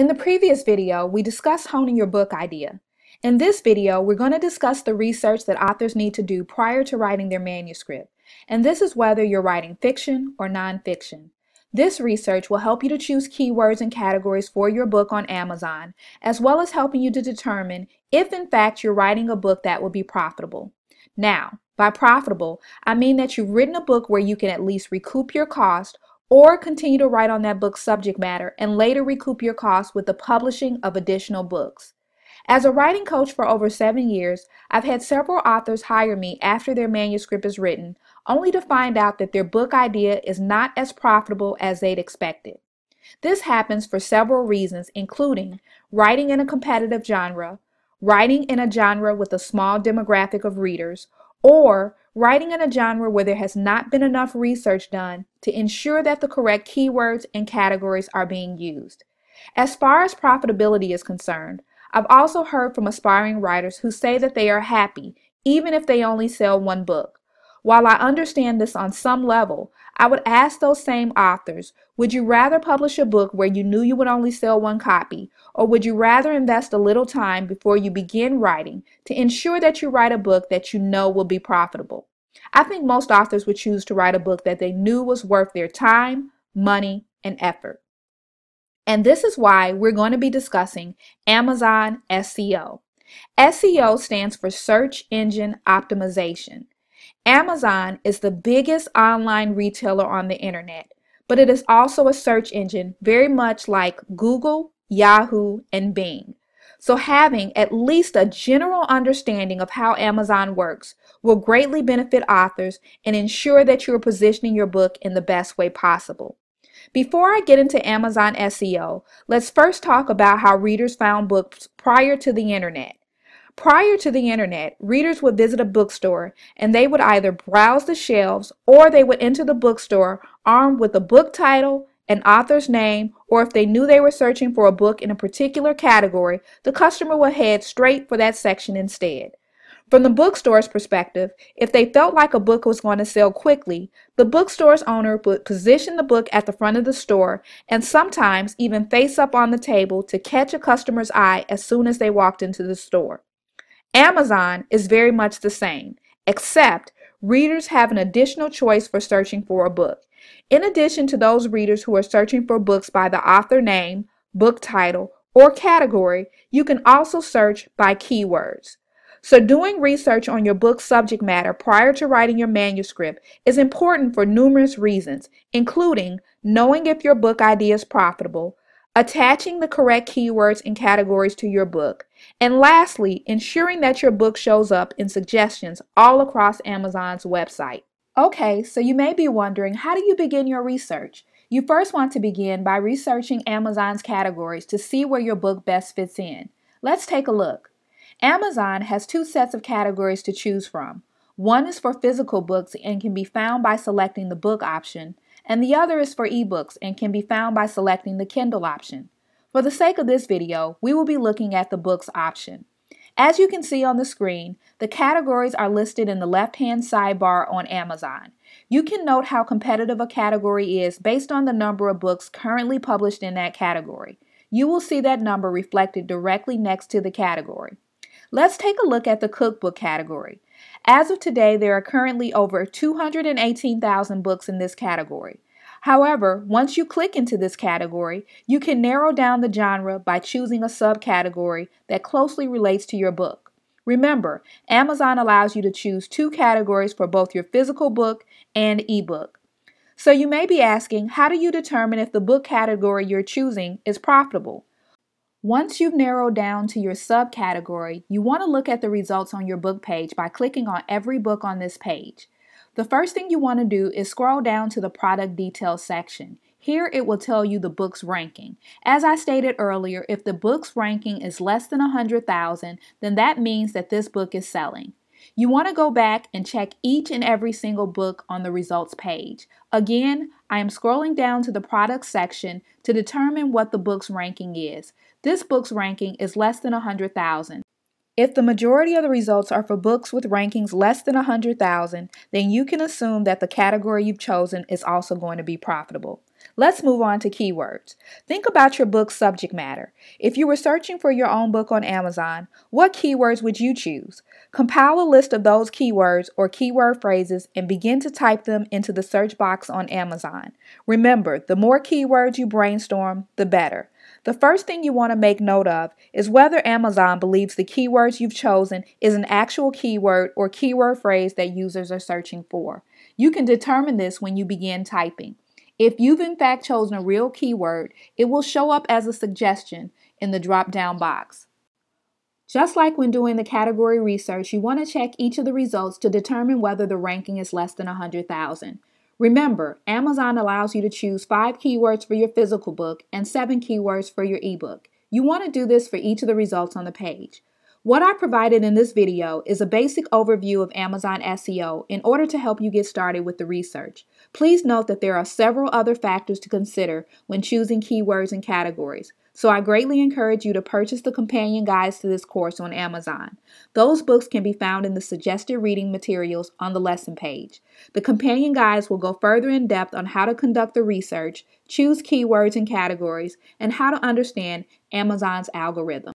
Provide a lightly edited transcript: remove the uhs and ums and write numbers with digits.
In the previous video, we discussed honing your book idea. In this video, we're going to discuss the research that authors need to do prior to writing their manuscript, and this is whether you're writing fiction or nonfiction. This research will help you to choose keywords and categories for your book on Amazon, as well as helping you to determine if in fact you're writing a book that will be profitable. Now, by profitable, I mean that you've written a book where you can at least recoup your cost or continue to write on that book's subject matter and later recoup your costs with the publishing of additional books. As a writing coach for over 7 years, I've had several authors hire me after their manuscript is written, only to find out that their book idea is not as profitable as they'd expected. This happens for several reasons, including writing in a competitive genre, writing in a genre with a small demographic of readers, or writing in a genre where there has not been enough research done to ensure that the correct keywords and categories are being used. As far as profitability is concerned, I've also heard from aspiring writers who say that they are happy even if they only sell one book. While I understand this on some level, I would ask those same authors, would you rather publish a book where you knew you would only sell one copy, or would you rather invest a little time before you begin writing to ensure that you write a book that you know will be profitable? I think most authors would choose to write a book that they knew was worth their time, money, and effort. And this is why we're going to be discussing Amazon SEO. SEO stands for Search Engine Optimization. Amazon is the biggest online retailer on the internet, but it is also a search engine very much like Google, Yahoo, and Bing. So having at least a general understanding of how Amazon works will greatly benefit authors and ensure that you are positioning your book in the best way possible. Before I get into Amazon SEO, let's first talk about how readers found books prior to the internet. Prior to the internet, readers would visit a bookstore and they would either browse the shelves or they would enter the bookstore armed with a book title, an author's name, or if they knew they were searching for a book in a particular category, the customer would head straight for that section instead. From the bookstore's perspective, if they felt like a book was going to sell quickly, the bookstore's owner would position the book at the front of the store and sometimes even face up on the table to catch a customer's eye as soon as they walked into the store. Amazon is very much the same, except readers have an additional choice for searching for a book. In addition to those readers who are searching for books by the author name, book title, or category, you can also search by keywords. So doing research on your book's subject matter prior to writing your manuscript is important for numerous reasons, including knowing if your book idea is profitable, attaching the correct keywords and categories to your book, and lastly, ensuring that your book shows up in suggestions all across Amazon's website. Okay, so you may be wondering, how do you begin your research? You first want to begin by researching Amazon's categories to see where your book best fits in. Let's take a look. Amazon has two sets of categories to choose from. One is for physical books and can be found by selecting the book option, and the other is for ebooks and can be found by selecting the Kindle option. For the sake of this video, we will be looking at the books option. As you can see on the screen, the categories are listed in the left-hand sidebar on Amazon. You can note how competitive a category is based on the number of books currently published in that category. You will see that number reflected directly next to the category. Let's take a look at the cookbook category. As of today, there are currently over 218,000 books in this category. However, once you click into this category, you can narrow down the genre by choosing a subcategory that closely relates to your book. Remember, Amazon allows you to choose two categories for both your physical book and ebook. So you may be asking, how do you determine if the book category you're choosing is profitable? Once you've narrowed down to your subcategory, you want to look at the results on your book page by clicking on every book on this page. The first thing you want to do is scroll down to the product details section. Here it will tell you the book's ranking. As I stated earlier, if the book's ranking is less than 100,000, then that means that this book is selling. You want to go back and check each and every single book on the results page. Again, I am scrolling down to the products section to determine what the book's ranking is. This book's ranking is less than 100,000. If the majority of the results are for books with rankings less than 100,000, then you can assume that the category you've chosen is also going to be profitable. Let's move on to keywords. Think about your book's subject matter. If you were searching for your own book on Amazon, what keywords would you choose? Compile a list of those keywords or keyword phrases and begin to type them into the search box on Amazon. Remember, the more keywords you brainstorm, the better. The first thing you want to make note of is whether Amazon believes the keywords you've chosen is an actual keyword or keyword phrase that users are searching for. You can determine this when you begin typing. If you've in fact chosen a real keyword, it will show up as a suggestion in the drop-down box. Just like when doing the category research, you want to check each of the results to determine whether the ranking is less than 100,000. Remember, Amazon allows you to choose 5 keywords for your physical book and 7 keywords for your ebook. You want to do this for each of the results on the page. What I provided in this video is a basic overview of Amazon SEO in order to help you get started with the research. Please note that there are several other factors to consider when choosing keywords and categories, so I greatly encourage you to purchase the companion guides to this course on Amazon. Those books can be found in the suggested reading materials on the lesson page. The companion guides will go further in depth on how to conduct the research, choose keywords and categories, and how to understand Amazon's algorithm.